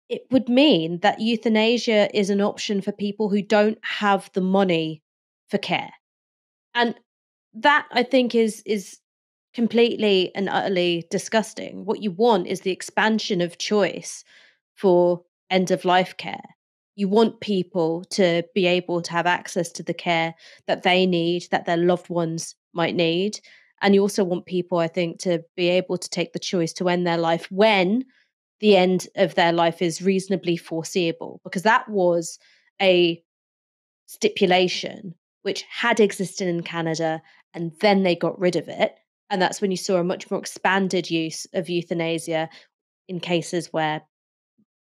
it would mean that euthanasia is an option for people who don't have the money for care. And that, I think, is completely and utterly disgusting. What you want is the expansion of choice for end-of-life care. You want people to be able to have access to the care that they need, that their loved ones might need. And you also want people, I think, to be able to take the choice to end their life when the end of their life is reasonably foreseeable, because that was a stipulation which had existed in Canada, and then they got rid of it. And that's when you saw a much more expanded use of euthanasia in cases where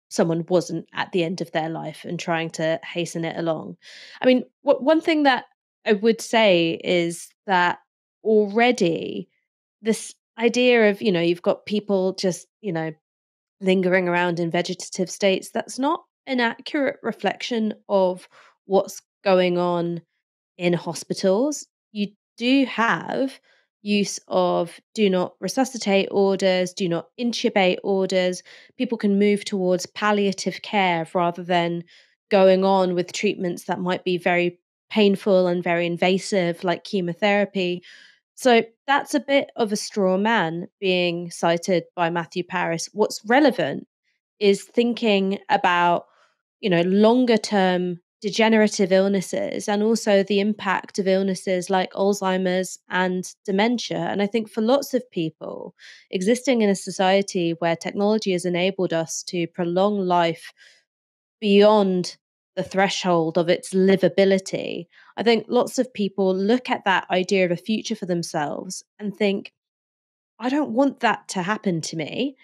someone wasn't at the end of their life and trying to hasten it along. I mean, one thing that I would say is that already this idea of, you've got people just, lingering around in vegetative states, that's not an accurate reflection of what's going on in hospitals. You do have use of do not resuscitate orders, do not intubate orders. People can move towards palliative care rather than going on with treatments that might be very painful and very invasive, like chemotherapy. So that's a bit of a straw man being cited by Matthew Parris. What's relevant is thinking about, longer term degenerative illnesses, and also the impact of illnesses like Alzheimer's and dementia. And I think for lots of people, existing in a society where technology has enabled us to prolong life beyond the threshold of its livability, I think lots of people look at that idea of a future for themselves and think, I don't want that to happen to me.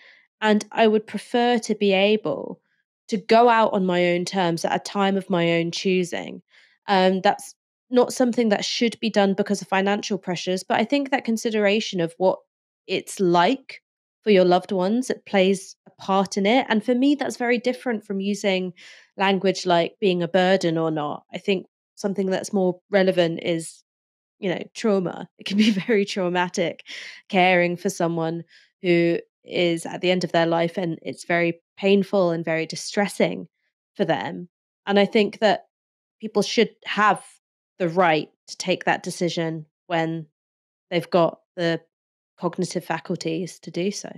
And I would prefer to be able to go out on my own terms at a time of my own choosing. That's not something that should be done because of financial pressures, but I think that consideration of what it's like for your loved ones, it plays a part in it. And for me, that's very different from using language like being a burden or not. I think something that's more relevant is, you know, trauma. It can be very traumatic caring for someone who is at the end of their life, and it's very painful and very distressing for them. And I think that people should have the right to take that decision when they've got the cognitive faculties to do so.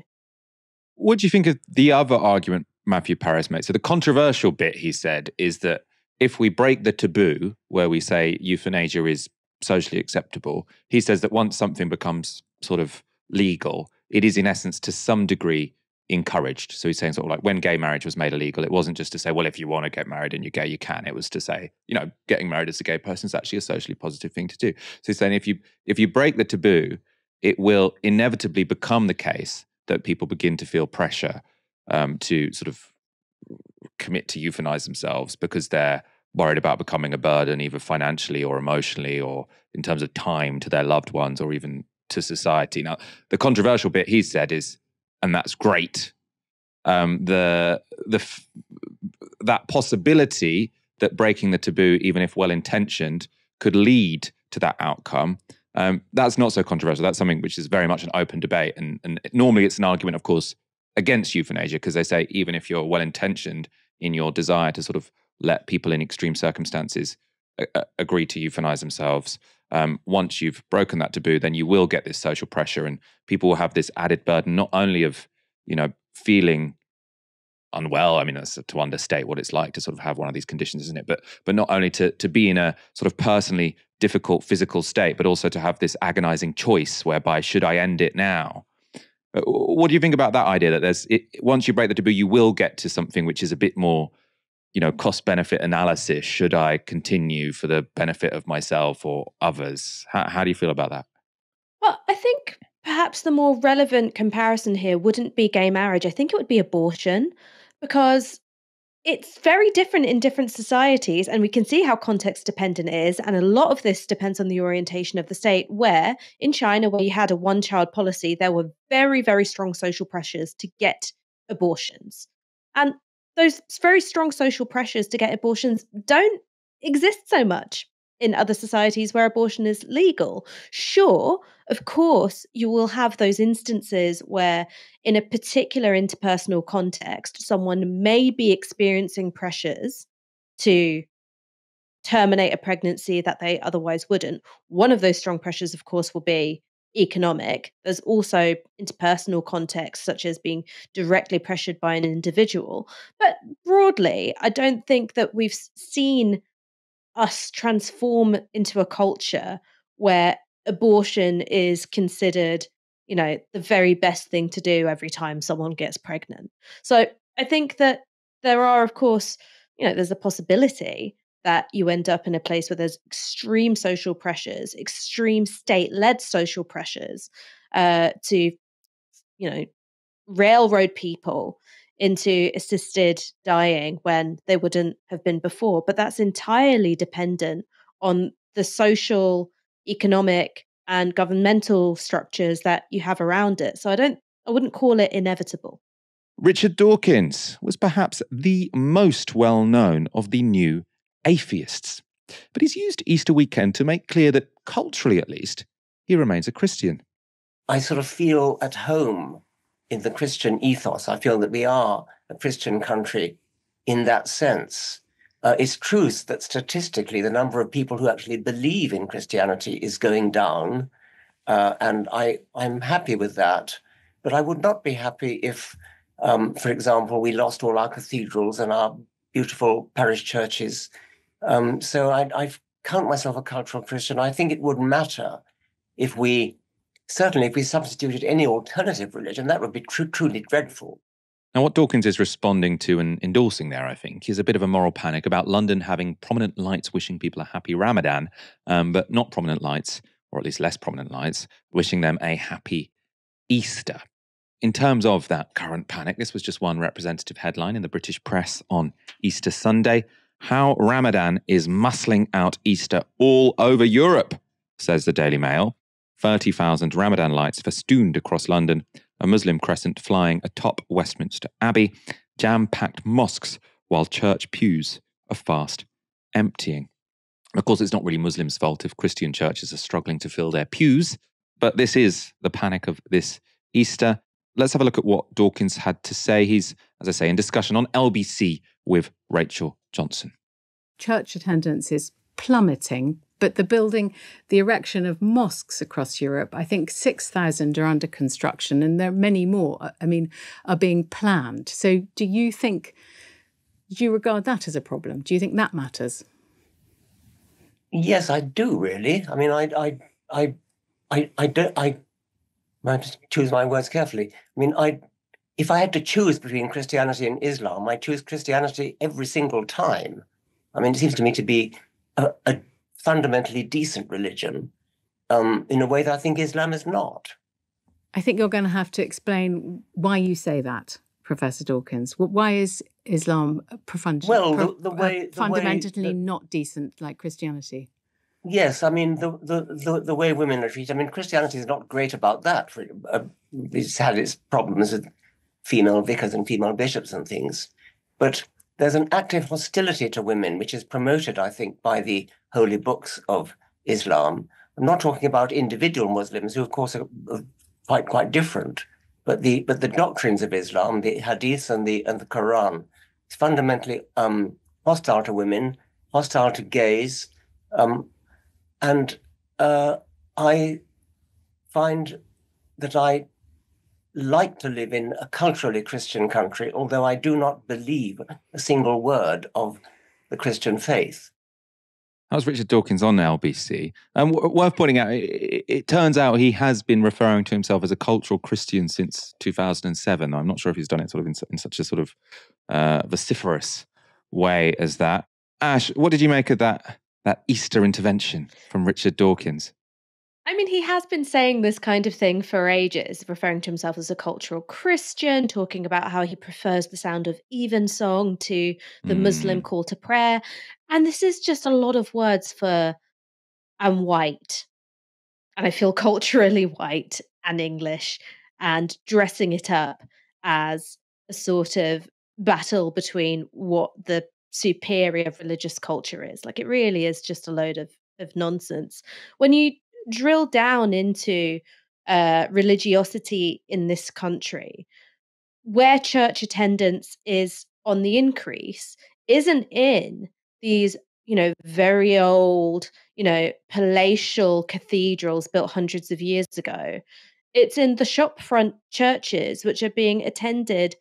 What do you think of the other argument Matthew Parris made? So the controversial bit, he said, is that if we break the taboo where we say euthanasia is socially acceptable, he says that once something becomes sort of legal, it is in essence to some degree encouraged. So he's saying sort of like when gay marriage was made illegal, it wasn't just to say, well, if you want to get married and you're gay, you can. It was to say, you know, getting married as a gay person is actually a socially positive thing to do. So he's saying if you break the taboo, it will inevitably become the case that people begin to feel pressure to sort of commit to euthanize themselves because they're worried about becoming a burden, either financially or emotionally or in terms of time to their loved ones or even to society. Now, the controversial bit he said is, and that's great, that possibility that breaking the taboo, even if well-intentioned, could lead to that outcome. That's not so controversial. That's something which is very much an open debate. And normally it's an argument, of course, against euthanasia, because they say even if you're well-intentioned in your desire to sort of let people in extreme circumstances agree to euthanize themselves, once you've broken that taboo, then you will get this social pressure and people will have this added burden, not only of, you know, feeling unwell, I mean, that's to understate what it's like to sort of have one of these conditions, isn't it? But not only to be in a sort of personally difficult physical state, but also to have this agonizing choice whereby, should I end it now? What do you think about that idea that once you break the taboo, you will get to something which is a bit more, you know, cost-benefit analysis? Should I continue for the benefit of myself or others? How do you feel about that? Well, I think perhaps the more relevant comparison here wouldn't be gay marriage. I think it would be abortion, because it's very different in different societies, and we can see how context-dependent it is, and a lot of this depends on the orientation of the state, where in China, where you had a one-child policy, there were very, very strong social pressures to get abortions. And those very strong social pressures to get abortions don't exist so much in other societies where abortion is legal. Sure, of course, you will have those instances where in a particular interpersonal context, someone may be experiencing pressures to terminate a pregnancy that they otherwise wouldn't. One of those strong pressures, of course, will be economic. There's also interpersonal contexts, such as being directly pressured by an individual. But broadly, I don't think that we've seen us transform into a culture where abortion is considered, you know, the very best thing to do every time someone gets pregnant. So I think that there are, of course, you know, there's a possibility that you end up in a place where there's extreme social pressures, extreme state-led social pressures to, you know, railroad people into assisted dying when they wouldn't have been before. But that's entirely dependent on the social, economic, and governmental structures that you have around it. So I wouldn't call it inevitable. Richard Dawkins was perhaps the most well-known of the new atheists, but he's used Easter weekend to make clear that culturally, at least, he remains a Christian. I sort of feel at home in the Christian ethos. I feel that we are a Christian country in that sense. It's true that statistically the number of people who actually believe in Christianity is going down, and I'm happy with that. But I would not be happy if, for example, we lost all our cathedrals and our beautiful parish churches. So I count myself a cultural Christian. I think it would matter if we, certainly if we substituted any alternative religion, that would be truly dreadful. Now, what Dawkins is responding to and endorsing there, I think, is a bit of a moral panic about London having prominent lights wishing people a happy Ramadan, but not prominent lights, or at least less prominent lights, wishing them a happy Easter. In terms of that current panic, this was just one representative headline in the British press on Easter Sunday. How Ramadan is muscling out Easter all over Europe, says the Daily Mail. 30,000 Ramadan lights festooned across London, a Muslim crescent flying atop Westminster Abbey, jam-packed mosques while church pews are fast emptying. Of course, it's not really Muslims' fault if Christian churches are struggling to fill their pews, but this is the panic of this Easter. Let's have a look at what Dawkins had to say. He's, as I say, in discussion on LBC with Rachel Johnson. Church attendance is plummeting, but the building, the erection of mosques across Europe, I think 6,000 are under construction, and there are many more, I mean, are being planned. So do you regard that as a problem? Do you think that matters? Yes, I do, really. I mean, I have to choose my words carefully. I mean, if I had to choose between Christianity and Islam, I choose Christianity every single time. I mean, it seems to me to be a fundamentally decent religion in a way that I think Islam is not. I think you're going to have to explain why you say that, Professor Dawkins. Why is Islam fundamentally not decent like Christianity? Yes, I mean, the way women are treated. I mean, Christianity is not great about that. It's had its problems with female vicars and female bishops and things. But there's an active hostility to women, which is promoted, I think, by the holy books of Islam. I'm not talking about individual Muslims, who, of course, are quite different. But the doctrines of Islam, the Hadith and the Quran, is fundamentally hostile to women, hostile to gays. And I find that I like to live in a culturally Christian country, although I do not believe a single word of the Christian faith. That was Richard Dawkins on LBC. Worth pointing out, it turns out he has been referring to himself as a cultural Christian since 2007. I'm not sure if he's done it sort of in such a sort of vociferous way as that. Ash, what did you make of that Easter intervention from Richard Dawkins? I mean, he has been saying this kind of thing for ages, referring to himself as a cultural Christian, talking about how he prefers the sound of evensong to the Muslim call to prayer. And this is just a lot of words for I'm white, and I feel culturally white and English, and dressing it up as a sort of battle between what the superior religious culture is. Like, it really is just a load of nonsense. When you drill down into religiosity in this country, where church attendance is on the increase isn't in these, you know, very old, you know, palatial cathedrals built hundreds of years ago. It's in the shopfront churches, which are being attended,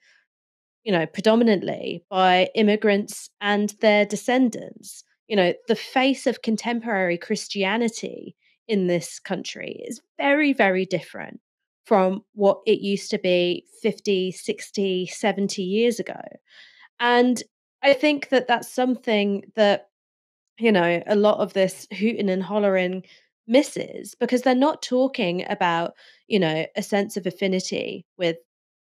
you know, predominantly by immigrants and their descendants. You know, the face of contemporary Christianity in this country is very, very different from what it used to be 50, 60, 70 years ago. And I think that that's something that, you know, a lot of this hooting and hollering misses, because they're not talking about, you know, a sense of affinity with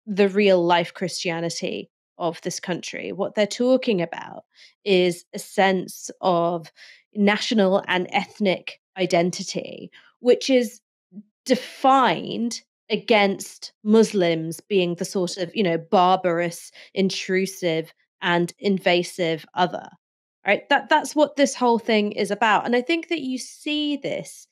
the real life Christianity of this country. What they're talking about is a sense of national and ethnic identity, which is defined against Muslims being the sort of, you know, barbarous, intrusive, and invasive other. Right? That's what this whole thing is about. And I think that you see this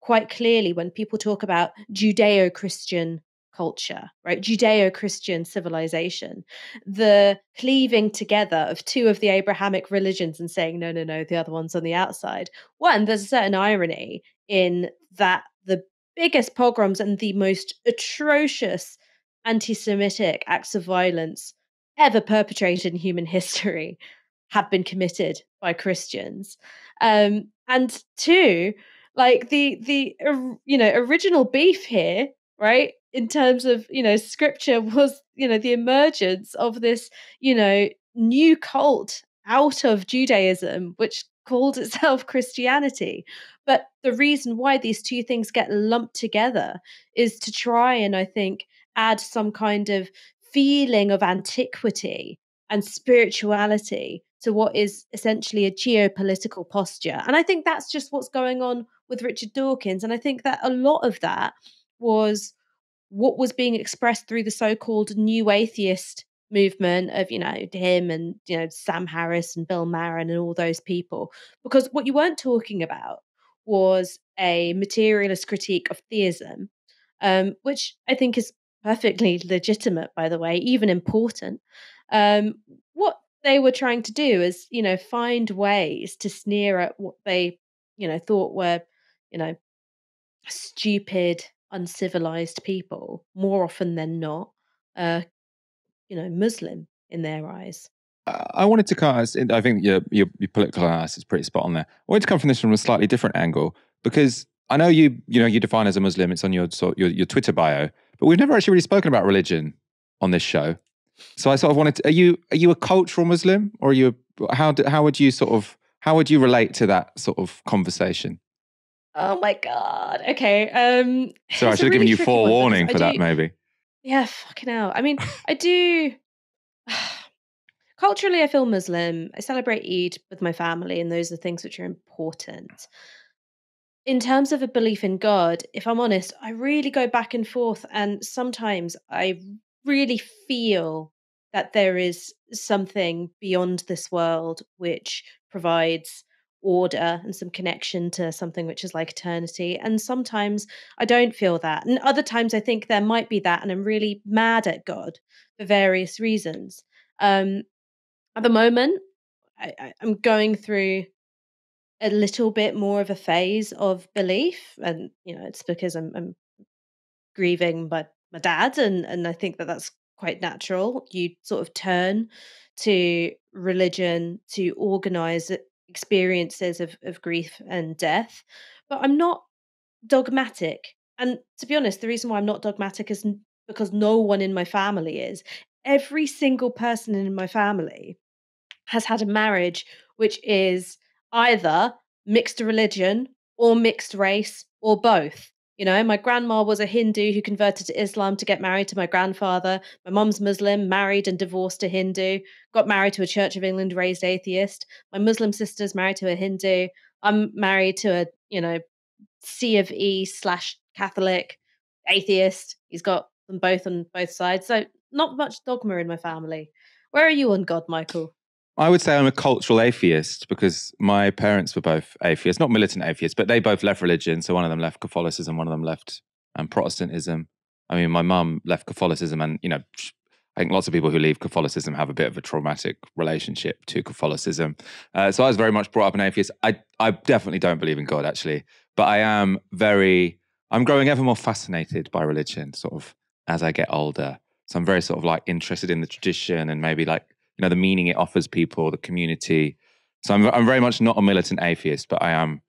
quite clearly when people talk about Judeo-Christian culture, right? Judeo-Christian civilization, the cleaving together of two of the Abrahamic religions and saying, no, no, no, the other one's on the outside. One, there's a certain irony in that the biggest pogroms and the most atrocious anti-Semitic acts of violence ever perpetrated in human history have been committed by Christians. And two, like the original beef here, right, in terms of, you know, scripture was, you know, the emergence of this, you know, new cult out of Judaism, which called itself Christianity. But the reason why these two things get lumped together is to try and, I think, add some kind of feeling of antiquity and spirituality to what is essentially a geopolitical posture. And I think that's just what's going on with Richard Dawkins. And I think that a lot of that was what was being expressed through the so-called new atheist movement of, you know, him and, you know, Sam Harris and Bill Marin and all those people. Because what you weren't talking about was a materialist critique of theism, which I think is perfectly legitimate, by the way, even important. What they were trying to do is, you know, find ways to sneer at what they, you know, thought were, you know, stupid, uncivilized people, more often than not, you know, Muslim in their eyes. I wanted to come, I think your political analysis is pretty spot on there. I wanted to come from this from a slightly different angle, because I know you define as a Muslim, it's on your Twitter bio, but we've never actually really spoken about religion on this show. So I sort of wanted to, are you a cultural Muslim, or are you, how would you relate to that sort of conversation? Oh my God. Okay. Sorry, I should have given you forewarning for that maybe. Yeah, fucking hell. I mean, I do. Culturally, I feel Muslim. I celebrate Eid with my family, and those are things which are important. In terms of a belief in God, if I'm honest, I really go back and forth, and sometimes I really feel that there is something beyond this world which provides order and some connection to something which is like eternity. And sometimes I don't feel that. And other times I think there might be that, and I'm really mad at God for various reasons. At the moment, I'm going through a little bit more of a phase of belief. And, you know, it's because I'm grieving my dad. And I think that that's quite natural. You sort of turn to religion to organize experiences of grief and death. But I'm not dogmatic. And to be honest, the reason why I'm not dogmatic is because no one in my family is. Every single person in my family has had a marriage which is either mixed religion or mixed race or both. You know, my grandma was a Hindu who converted to Islam to get married to my grandfather. My mum's Muslim, married and divorced a Hindu, got married to a Church of England, raised atheist. My Muslim sister's married to a Hindu. I'm married to a, you know, C of E/Catholic atheist. He's got them both on both sides. So not much dogma in my family. Where are you on God, Michael? I would say I'm a cultural atheist because my parents were both atheists, not militant atheists, but they both left religion. So one of them left Catholicism, one of them left Protestantism. I mean, my mum left Catholicism, and, you know, I think lots of people who leave Catholicism have a bit of a traumatic relationship to Catholicism. So I was very much brought up an atheist. I definitely don't believe in God, actually, but I'm growing ever more fascinated by religion sort of as I get older. So I'm very sort of like interested in the tradition and maybe like, you know, the meaning it offers people, the community. So I'm very much not a militant atheist, but I am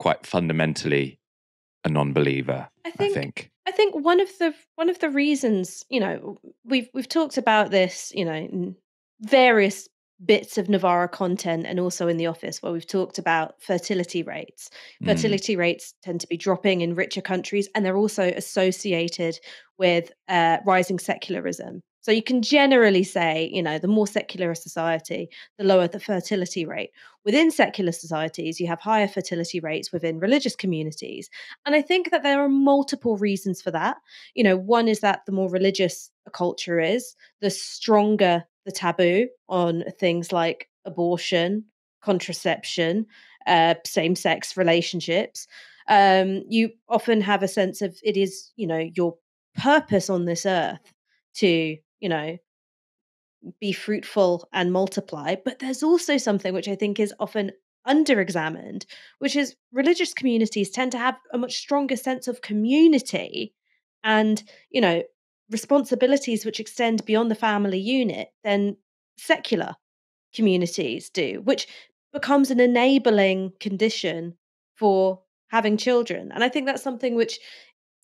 quite fundamentally a non-believer. I think one of the reasons, you know, we've talked about this, you know, in various bits of Novara content and also in the office, where we've talked about fertility rates. Fertility rates tend to be dropping in richer countries, and they're also associated with rising secularism. So you can generally say, you know, the more secular a society, the lower the fertility rate. Within secular societies, you have higher fertility rates within religious communities. And I think that there are multiple reasons for that. You know, one is that the more religious a culture is, the stronger the taboo on things like abortion, contraception, same-sex relationships. You often have a sense of it is, you know, your purpose on this earth to, you know, be fruitful and multiply. But there's also something which I think is often underexamined, which is religious communities tend to have a much stronger sense of community and, you know, responsibilities which extend beyond the family unit than secular communities do, which becomes an enabling condition for having children. And I think that's something which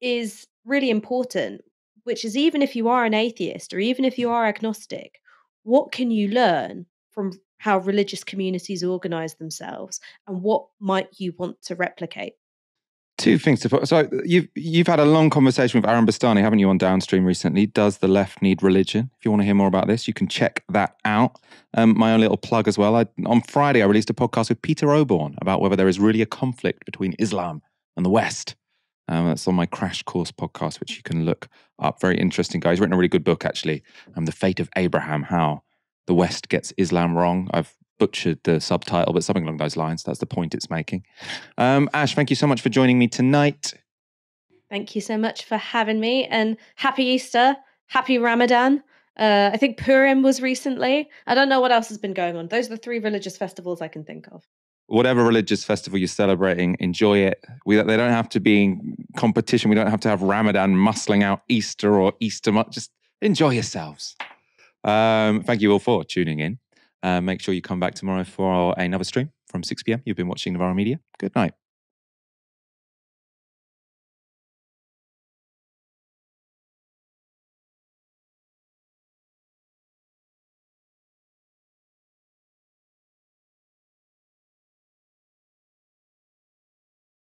is really important, which is even if you are an atheist or even if you are agnostic, what can you learn from how religious communities organize themselves and what might you want to replicate? Two things to put. So you've had a long conversation with Aaron Bastani, haven't you, on Downstream recently? Does the left need religion? If you want to hear more about this, you can check that out. My own little plug as well. On Friday, I released a podcast with Peter Oborn about whether there is really a conflict between Islam and the West. That's on my Crash Course podcast, which you can look up. Very interesting guy. He's written a really good book, actually, The Fate of Abraham, How the West Gets Islam Wrong. I've butchered the subtitle, but something along those lines. That's the point it's making. Ash, thank you so much for joining me tonight. Thank you so much for having me, and happy Easter, happy Ramadan. I think Purim was recently. I don't know what else has been going on. Those are the three religious festivals I can think of. Whatever religious festival you're celebrating, enjoy it. They don't have to be in competition. We don't have to have Ramadan muscling out Easter or Easter. Just enjoy yourselves. Thank you all for tuning in. Make sure you come back tomorrow for another stream from 6 p.m. You've been watching Novara Media. Good night.